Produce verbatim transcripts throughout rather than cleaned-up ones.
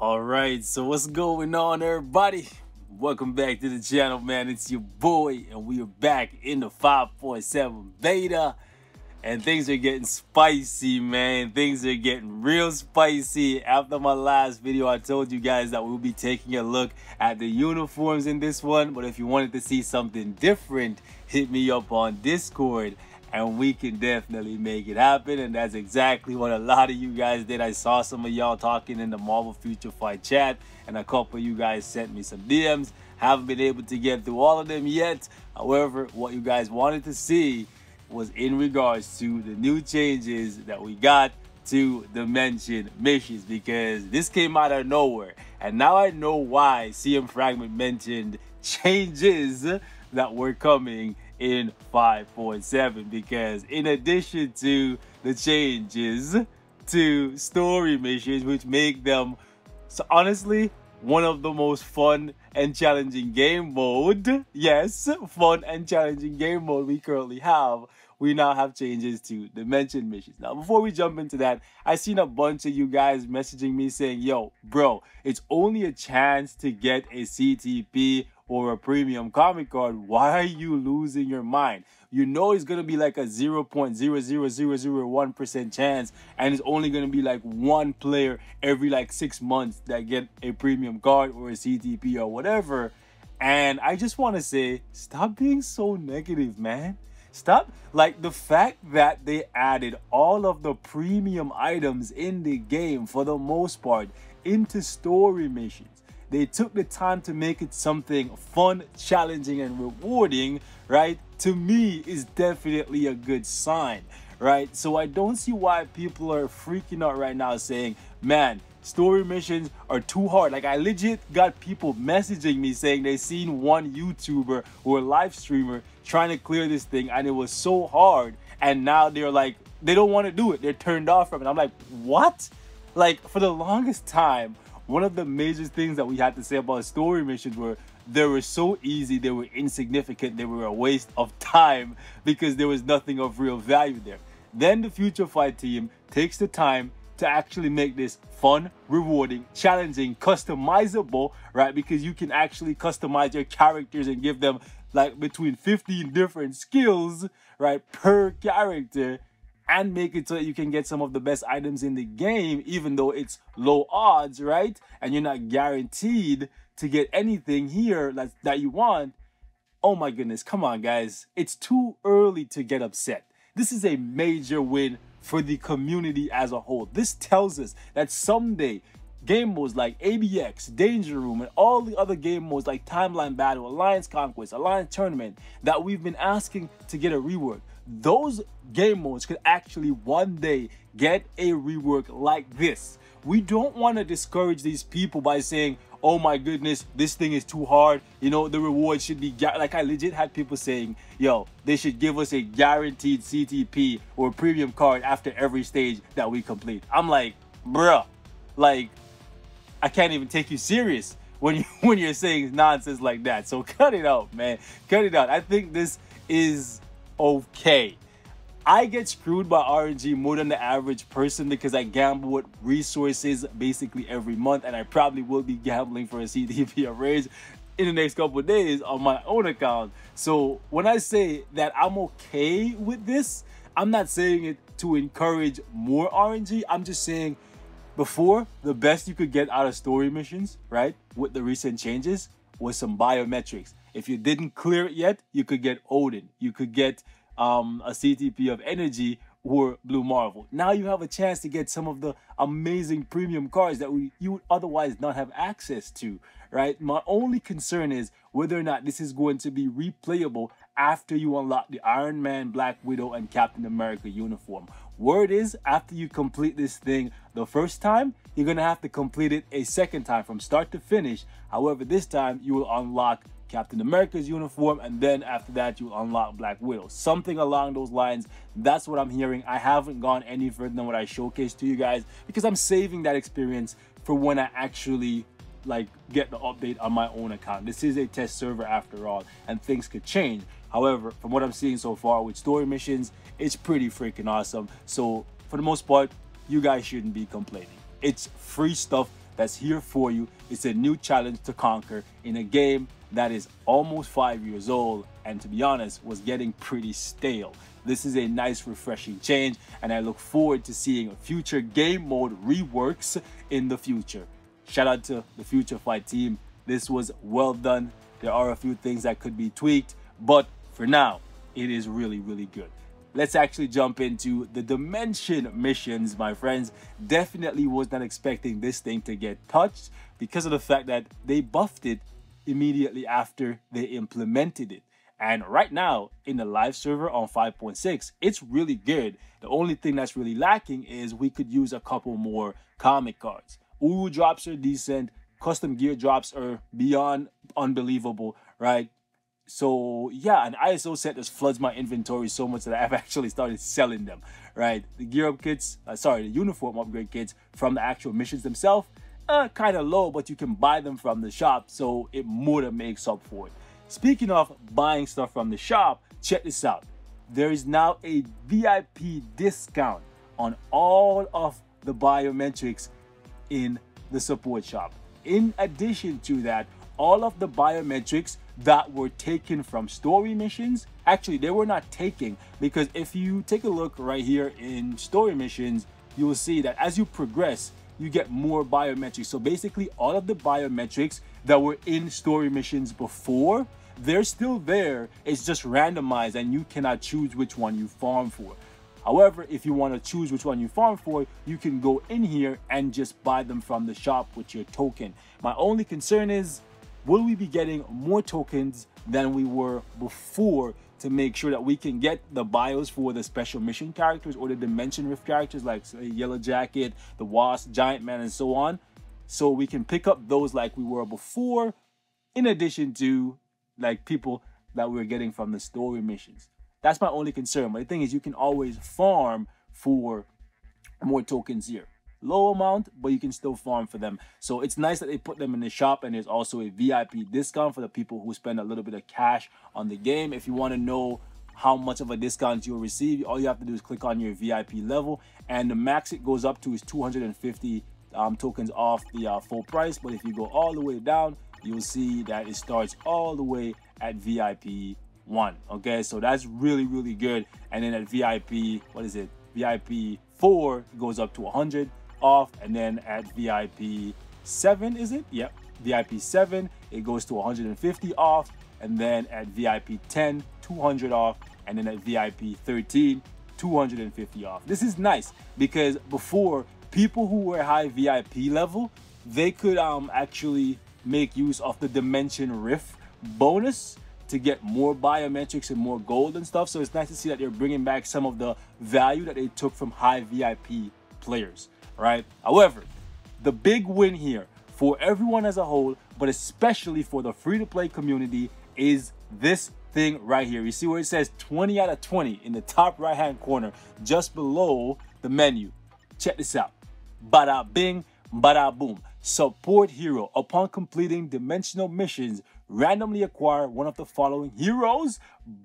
All right, so what's going on, everybody? Welcome back to the channel, man. It's your boy, and we are back in the five point seven beta, and things are getting spicy, man. Things are getting real spicy. After my last video, I told you guys that we'll be taking a look at the uniforms in this one, but if you wanted to see something different, hit me up on Discord and we can definitely make it happen. And that's exactly what a lot of you guys did. I saw some of y'all talking in the Marvel Future Fight chat, and a couple of you guys sent me some D Ms. Haven't been able to get through all of them yet. However, what you guys wanted to see was in regards to the new changes that we got to Dimension Missions, because this came out of nowhere. And now I know why C M Fragment mentioned changes that were coming in five point seven, because in addition to the changes to story missions, which make them so honestly one of the most fun and challenging game mode, yes, fun and challenging game mode we currently have, we now have changes to Dimension Missions. Now, before we jump into that, I seen a bunch of you guys messaging me saying, yo, bro, it's only a chance to get a C T P or a premium comic card. Why are you losing your mind? You know it's gonna be like a zero point zero zero zero zero one percent chance, and it's only gonna be like one player every like six months that get a premium card or a C T P or whatever. And I just wanna say, stop being so negative, man. Stop. Like, the fact that they added all of the premium items in the game for the most part into story missions. They took the time to make it something fun, challenging, and rewarding, right? To me, is definitely a good sign, right? So I don't see why people are freaking out right now saying, man, story missions are too hard. Like, I legit got people messaging me saying they seen one YouTuber or live streamer trying to clear this thing, and it was so hard, and now they're like, they don't want to do it. They're turned off from it. I'm like, what? Like, for the longest time, one of the major things that we had to say about story missions were they were so easy, they were insignificant, they were a waste of time because there was nothing of real value there. Then the Future Fight team takes the time to actually make this fun, rewarding, challenging, customizable, right? Because you can actually customize your characters and give them like between fifteen different skills, right, per character, and make it so that you can get some of the best items in the game, even though it's low odds, right? And you're not guaranteed to get anything here that, that you want. Oh my goodness, come on, guys. It's too early to get upset. This is a major win for the community as a whole. This tells us that someday, game modes like A B X, Danger Room, and all the other game modes like Timeline Battle, Alliance Conquest, Alliance Tournament, that we've been asking to get a rework, those game modes could actually one day get a rework like this. We don't want to discourage these people by saying, oh my goodness, this thing is too hard, you know, the reward should be, like, I legit had people saying, yo, they should give us a guaranteed C T P or premium card after every stage that we complete. I'm like, bruh, like, I can't even take you serious when you when you're saying nonsense like that. So cut it out, man. Cut it out. I think this is okay. I get screwed by R N G more than the average person because I gamble with resources basically every month, and I probably will be gambling for a C T P of Rage in the next couple of days on my own account. So when I say that I'm okay with this, I'm not saying it to encourage more R N G. I'm just saying, before, the best you could get out of story missions, right, with the recent changes, was some biometrics. If you didn't clear it yet, you could get Odin. You could get um, a C T P of Energy or Blue Marvel. Now you have a chance to get some of the amazing premium cards that we, you would otherwise not have access to, right? My only concern is whether or not this is going to be replayable after you unlock the Iron Man, Black Widow, and Captain America uniform. Word is, after you complete this thing the first time, you're going to have to complete it a second time from start to finish. However, this time you will unlock Captain America's uniform, and then after that you unlock Black Widow, something along those lines. That's what I'm hearing. I haven't gone any further than what I showcased to you guys because I'm saving that experience for when I actually like get the update on my own account. This is a test server after all, and things could change. However, from what I'm seeing so far with story missions, it's pretty freaking awesome. So for the most part, you guys shouldn't be complaining. It's free stuff that's here for you. It's a new challenge to conquer in a game that is almost five years old and, to be honest, was getting pretty stale. This is a nice refreshing change, and I look forward to seeing future game mode reworks in the future. Shout out to the Future Fight team. This was well done. There are a few things that could be tweaked, but for now, it is really, really good. Let's actually jump into the Dimension missions, my friends. Definitely was not expecting this thing to get touched because of the fact that they buffed it immediately after they implemented it. And right now, in the live server on five point six, it's really good. The only thing that's really lacking is we could use a couple more comic cards. Uru drops are decent. Custom gear drops are beyond unbelievable, right? So yeah, an I S O set just floods my inventory so much that I've actually started selling them, right? The gear up kits, uh, sorry, the uniform upgrade kits from the actual missions themselves, uh, kind of low, but you can buy them from the shop, so it more than makes up for it. Speaking of buying stuff from the shop, check this out. There is now a V I P discount on all of the biometrics in the support shop. In addition to that, all of the biometrics that were taken from story missions, actually they were not taken, because if you take a look right here in story missions, you will see that as you progress, you get more biometrics. So basically all of the biometrics that were in story missions before, they're still there. It's just randomized and you cannot choose which one you farm for. However, if you want to choose which one you farm for, you can go in here and just buy them from the shop with your token. My only concern is, will we be getting more tokens than we were before to make sure that we can get the bios for the special mission characters or the Dimension Rift characters like say, Yellow Jacket, the Wasp, Giant Man, and so on. So we can pick up those like we were before, in addition to like people that we're getting from the story missions. That's my only concern. But the thing is, you can always farm for more tokens here. Low amount, but you can still farm for them. So it's nice that they put them in the shop, and there's also a V I P discount for the people who spend a little bit of cash on the game. If you want to know how much of a discount you'll receive, all you have to do is click on your V I P level, and the max it goes up to is two hundred fifty um, tokens off the uh, full price. But if you go all the way down, you'll see that it starts all the way at V I P one. Okay, so that's really, really good. And then at V I P, what is it? V I P four goes up to one hundred off, and then at V I P seven, is it? Yep, V I P seven, it goes to one hundred fifty off, and then at V I P ten, two hundred off, and then at V I P thirteen, two hundred fifty off. This is nice because before, people who were high V I P level, they could um actually make use of the Dimension Rift bonus to get more biometrics and more gold and stuff. So it's nice to see that they're bringing back some of the value that they took from high V I P players, right? However, the big win here for everyone as a whole, but especially for the free-to-play community, is this thing right here. You see where it says twenty out of twenty in the top right-hand corner, just below the menu. Check this out. Bada bing, bada boom. Support hero. Upon completing dimensional missions, randomly acquire one of the following heroes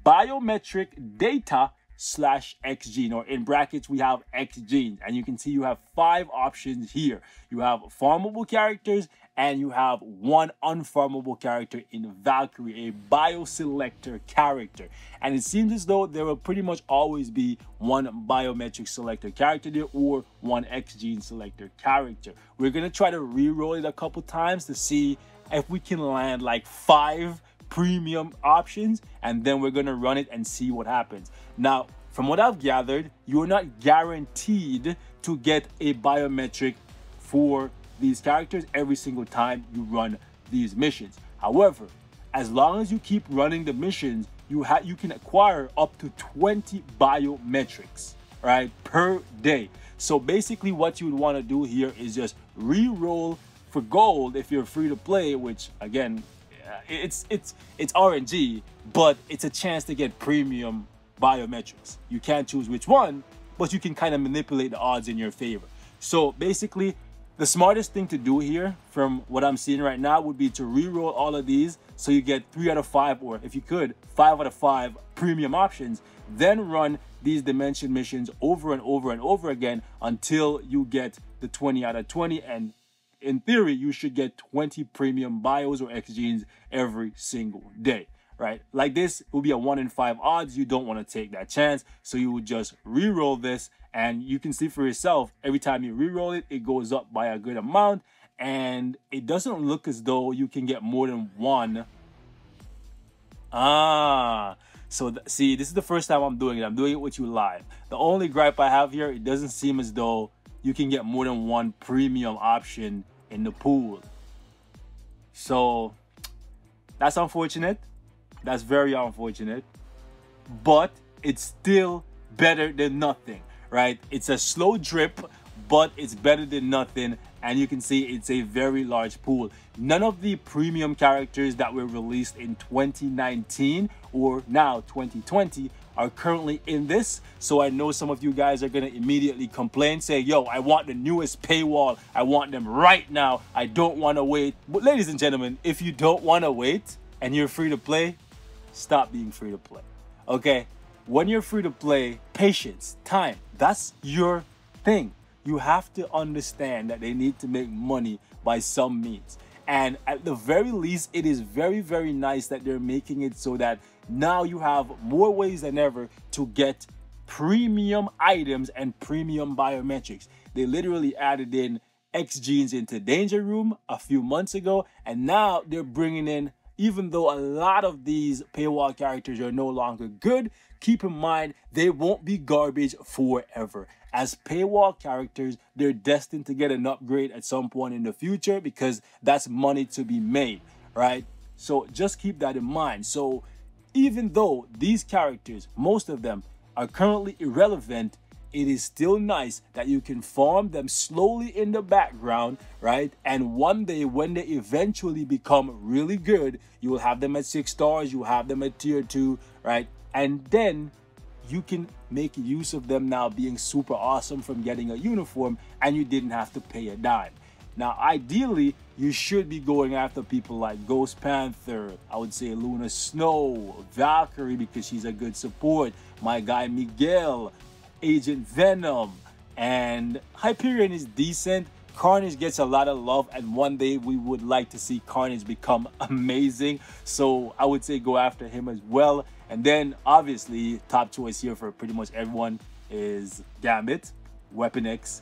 biometric data slash X gene, or in brackets we have X gene, and you can see you have five options here. You have farmable characters, and you have one unfarmable character in Valkyrie, a bio selector character. And it seems as though there will pretty much always be one biometric selector character there, or one X gene selector character. We're gonna try to re-roll it a couple times to see if we can land like five premium options, and then we're gonna run it and see what happens. Now, from what I've gathered, you're not guaranteed to get a biometric for these characters every single time you run these missions. However, as long as you keep running the missions, you have you can acquire up to twenty biometrics, right, per day. So basically what you would want to do here is just re-roll for gold if you're free to play, which again, it's it's it's R N G, but it's a chance to get premium biometrics. You can't choose which one, but you can kind of manipulate the odds in your favor. So basically, the smartest thing to do here, from what I'm seeing right now, would be to re-roll all of these so you get three out of five, or if you could, five out of five premium options. Then run these dimension missions over and over and over again until you get the twenty out of twenty, and in theory, you should get twenty premium bios or X-Genes every single day, right? Like this will be a one in five odds. You don't want to take that chance. So you would just re-roll this, and you can see for yourself, every time you re-roll it, it goes up by a good amount. And it doesn't look as though you can get more than one. Ah, so th see, this is the first time I'm doing it. I'm doing it with you live. The only gripe I have here, it doesn't seem as though you can get more than one premium option in the pool. So that's unfortunate. That's very unfortunate. But it's still better than nothing, right? It's a slow drip, but it's better than nothing. And you can see it's a very large pool. None of the premium characters that were released in twenty nineteen or now twenty twenty are currently in this. So I know some of you guys are gonna immediately complain, say, yo, I want the newest paywall. I want them right now. I don't wanna wait. But ladies and gentlemen, if you don't wanna wait and you're free to play, stop being free to play, okay? When you're free to play, patience, time, that's your thing. You have to understand that they need to make money by some means. And at the very least, it is very, very nice that they're making it so that now you have more ways than ever to get premium items and premium biometrics. They literally added in X-Genes into Danger Room a few months ago, and now they're bringing in, even though a lot of these paywall characters are no longer good, keep in mind, they won't be garbage forever. As paywall characters, they're destined to get an upgrade at some point in the future because that's money to be made, right? So just keep that in mind. So even though these characters, most of them, are currently irrelevant, it is still nice that you can farm them slowly in the background, right? And one day when they eventually become really good, you will have them at six stars, you will have them at tier two, right? And then you can make use of them now being super awesome from getting a uniform, and you didn't have to pay a dime. Now, ideally, you should be going after people like Ghost Panther, I would say Luna Snow, Valkyrie, because she's a good support, my guy Miguel, Agent Venom, and Hyperion is decent. Carnage gets a lot of love, and one day we would like to see Carnage become amazing. So I would say go after him as well. And then obviously top choice here for pretty much everyone is Gambit, Weapon X,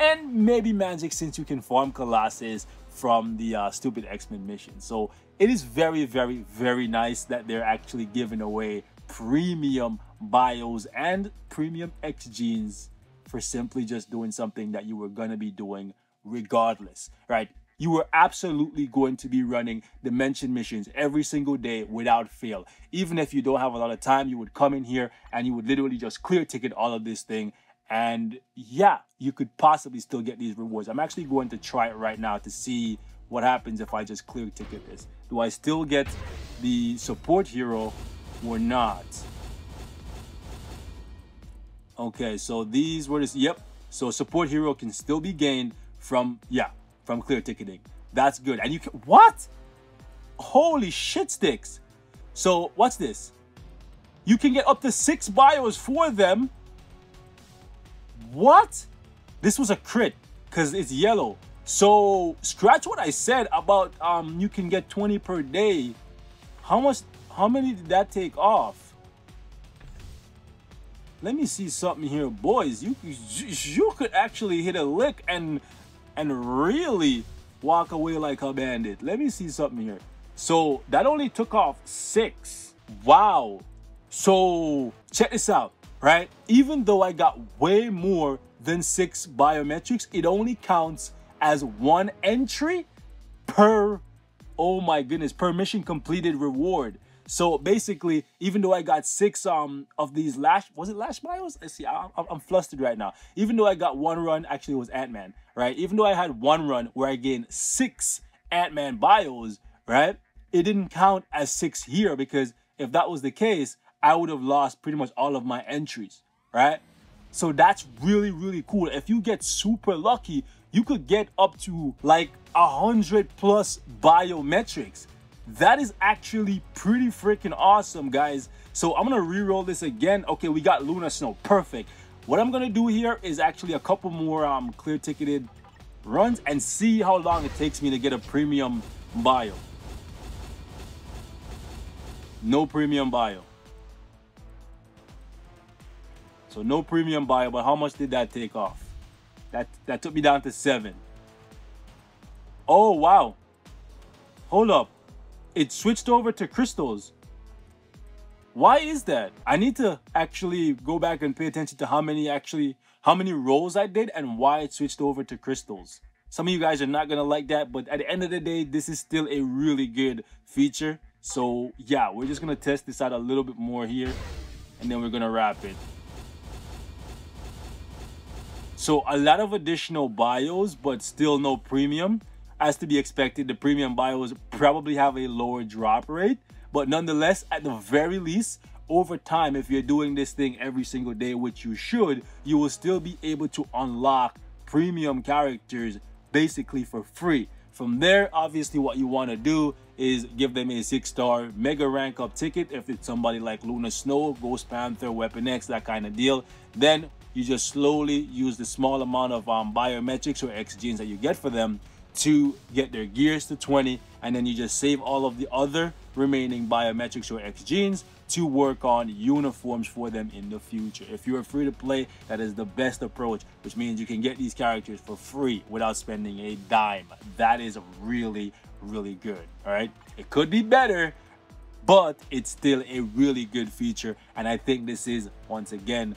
and maybe Magik, since you can farm Colossus from the uh, stupid X-Men mission. So it is very, very, very nice that they're actually giving away premium bios and premium X-Genes for simply just doing something that you were going to be doing regardless, right? You were absolutely going to be running Dimension missions every single day without fail. Even if you don't have a lot of time, you would come in here and you would literally just clear ticket all of this thing. And yeah, you could possibly still get these rewards. I'm actually going to try it right now to see what happens if I just clear ticket this. Do I still get the support hero or not? Okay, so these were just, yep. So support hero can still be gained from, yeah, from clear ticketing. That's good. And you can, what? Holy shit sticks. So what's this? You can get up to six bios for them. What? This was a crit because it's yellow. So scratch what I said about um you can get twenty per day. How much, how many did that take off? Let me see something here, boys. You you could actually hit a lick and and really walk away like a bandit. Let me see something here. So that only took off six. Wow. So check this out, right? Even though I got way more than six biometrics, it only counts as one entry per, oh my goodness, per mission completed reward. So basically, even though I got six um of these Lash, was it Lash bios? I see, I'm, I'm flustered right now. Even though I got one run, actually it was Ant-Man, right? Even though I had one run where I gained six Ant-Man bios, right? It didn't count as six here, because if that was the case, I would have lost pretty much all of my entries, right? So that's really, really cool. If you get super lucky, you could get up to like one hundred plus biometrics. That is actually pretty freaking awesome, guys. So I'm gonna re-roll this again. Okay, we got Luna Snow, perfect. What I'm gonna do here is actually a couple more um clear ticketed runs and see how long it takes me to get a premium bio. No premium bio. So no premium bio, but how much did that take off? That, that took me down to seven. Oh, wow. Hold up. It switched over to crystals. Why is that? I need to actually go back and pay attention to how many actually, how many rolls I did and why it switched over to crystals. Some of you guys are not going to like that, but at the end of the day, this is still a really good feature. So yeah, we're just going to test this out a little bit more here, and then we're going to wrap it. So a lot of additional bios, but still no premium. As to be expected, the premium bios probably have a lower drop rate, but nonetheless, at the very least, over time, if you're doing this thing every single day, which you should, you will still be able to unlock premium characters basically for free. From there, obviously what you want to do is give them a six star mega rank up ticket if it's somebody like Luna Snow, Ghost Panther, Weapon X, that kind of deal. Then you just slowly use the small amount of um, biometrics or X genes that you get for them to get their gears to twenty, and then you just save all of the other remaining biometrics or X genes to work on uniforms for them in the future. If you're free to play, that is the best approach, which means you can get these characters for free without spending a dime. That is really, really good. All right, it could be better, but it's still a really good feature, and I think this is, once again,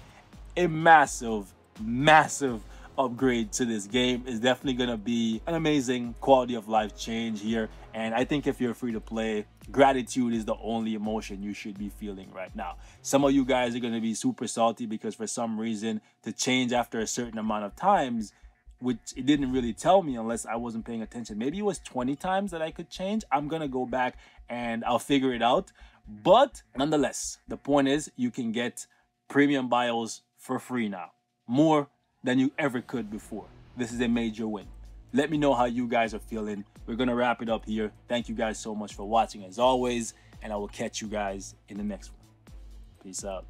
a massive, massive upgrade to this game. Is definitely going to be an amazing quality of life change here, and I think if you're free to play, gratitude is the only emotion you should be feeling right now. Some of you guys are going to be super salty because for some reason to change after a certain amount of times, which it didn't really tell me unless I wasn't paying attention. Maybe it was twenty times that I could change. I'm going to go back and I'll figure it out. But nonetheless, the point is you can get premium bios for free now, more than you ever could before. This is a major win. Let me know how you guys are feeling. We're gonna wrap it up here. Thank you guys so much for watching as always, and I will catch you guys in the next one. Peace out.